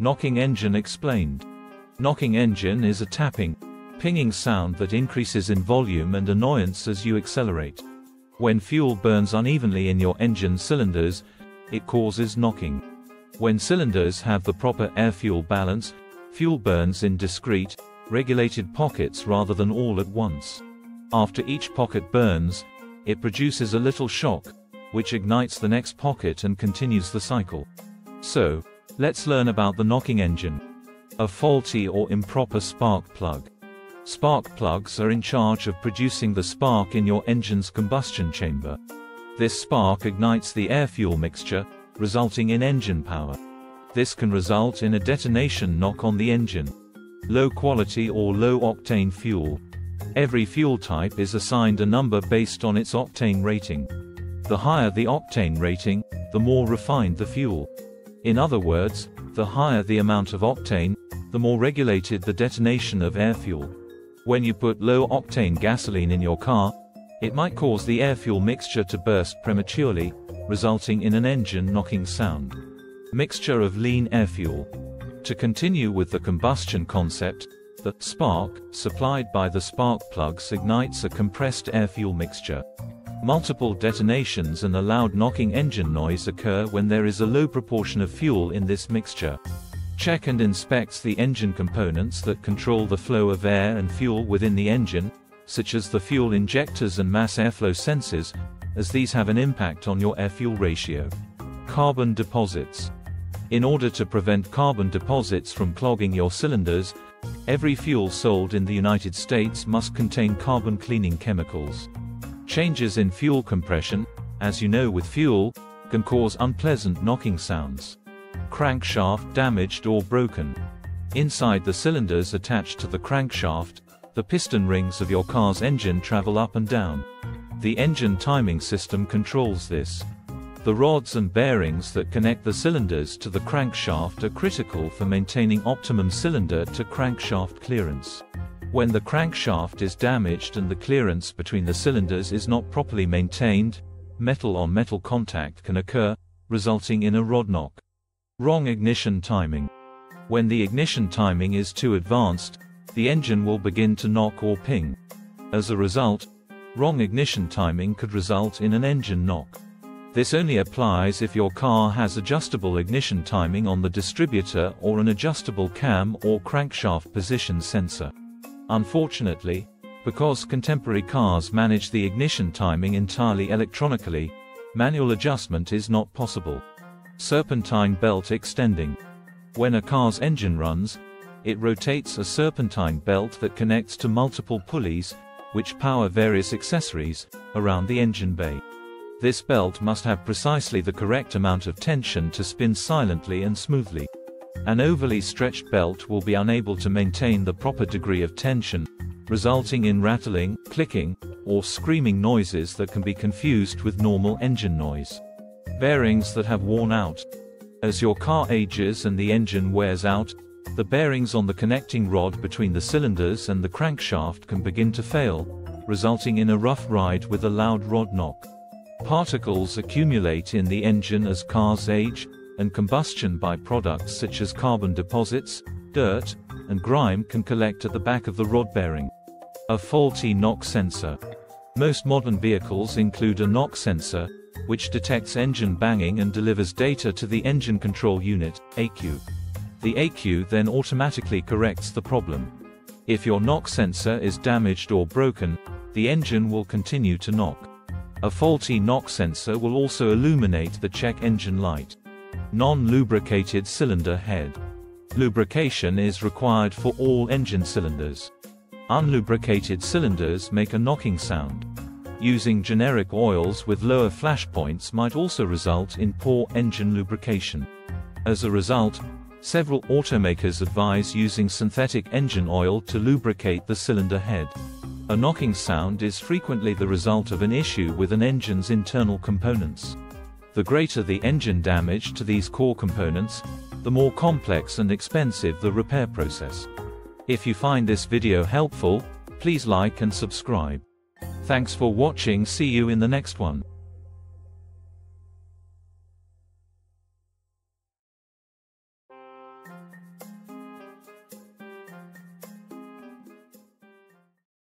Knocking engine explained. Knocking engine is a tapping, pinging sound that increases in volume and annoyance as you accelerate. When fuel burns unevenly in your engine cylinders, it causes knocking. When cylinders have the proper air-fuel balance, fuel burns in discrete, regulated pockets rather than all at once. After each pocket burns, it produces a little shock, which ignites the next pocket and continues the cycle. So, let's learn about the knocking engine. A faulty or improper spark plug. Spark plugs are in charge of producing the spark in your engine's combustion chamber. This spark ignites the air-fuel mixture, resulting in engine power. This can result in a detonation knock on the engine. Low quality or low octane fuel. Every fuel type is assigned a number based on its octane rating. The higher the octane rating, the more refined the fuel. In other words, the higher the amount of octane, the more regulated the detonation of air fuel. When you put low-octane gasoline in your car, it might cause the air-fuel mixture to burst prematurely, resulting in an engine knocking sound. Mixture of lean air fuel. To continue with the combustion concept, the spark supplied by the spark plugs ignites a compressed air-fuel mixture. Multiple detonations and a loud knocking engine noise occur when there is a low proportion of fuel in this mixture. Check and inspects the engine components that control the flow of air and fuel within the engine, such as the fuel injectors and mass airflow sensors, as these have an impact on your air-fuel ratio. Carbon deposits. In order to prevent carbon deposits from clogging your cylinders, every fuel sold in the United States must contain carbon cleaning chemicals. Changes in fuel compression, as you know with fuel, can cause unpleasant knocking sounds. Crankshaft damaged or broken. Inside the cylinders attached to the crankshaft, the piston rings of your car's engine travel up and down. The engine timing system controls this. The rods and bearings that connect the cylinders to the crankshaft are critical for maintaining optimum cylinder to crankshaft clearance. When the crankshaft is damaged and the clearance between the cylinders is not properly maintained, metal-on-metal contact can occur, resulting in a rod knock. Wrong ignition timing. When the ignition timing is too advanced, the engine will begin to knock or ping. As a result, wrong ignition timing could result in an engine knock. This only applies if your car has adjustable ignition timing on the distributor or an adjustable cam or crankshaft position sensor. Unfortunately, because contemporary cars manage the ignition timing entirely electronically, manual adjustment is not possible. Serpentine belt extending. When a car's engine runs, it rotates a serpentine belt that connects to multiple pulleys, which power various accessories, around the engine bay. This belt must have precisely the correct amount of tension to spin silently and smoothly. An overly stretched belt will be unable to maintain the proper degree of tension, resulting in rattling, clicking, or screaming noises that can be confused with normal engine noise. Bearings that have worn out. As your car ages and the engine wears out, the bearings on the connecting rod between the cylinders and the crankshaft can begin to fail, resulting in a rough ride with a loud rod knock. Particles accumulate in the engine as cars age, and combustion byproducts such as carbon deposits, dirt, and grime can collect at the back of the rod bearing. A faulty knock sensor. Most modern vehicles include a knock sensor, which detects engine banging and delivers data to the engine control unit, AQ. The AQ then automatically corrects the problem. If your knock sensor is damaged or broken, the engine will continue to knock. A faulty knock sensor will also illuminate the check engine light. Non-lubricated cylinder head. Lubrication is required for all engine cylinders. Unlubricated cylinders make a knocking sound. Using generic oils with lower flash points might also result in poor engine lubrication. As a result, several automakers advise using synthetic engine oil to lubricate the cylinder head. A knocking sound is frequently the result of an issue with an engine's internal components. The greater the engine damage to these core components, the more complex and expensive the repair process. If you find this video helpful, please like and subscribe. Thanks for watching. See you in the next one.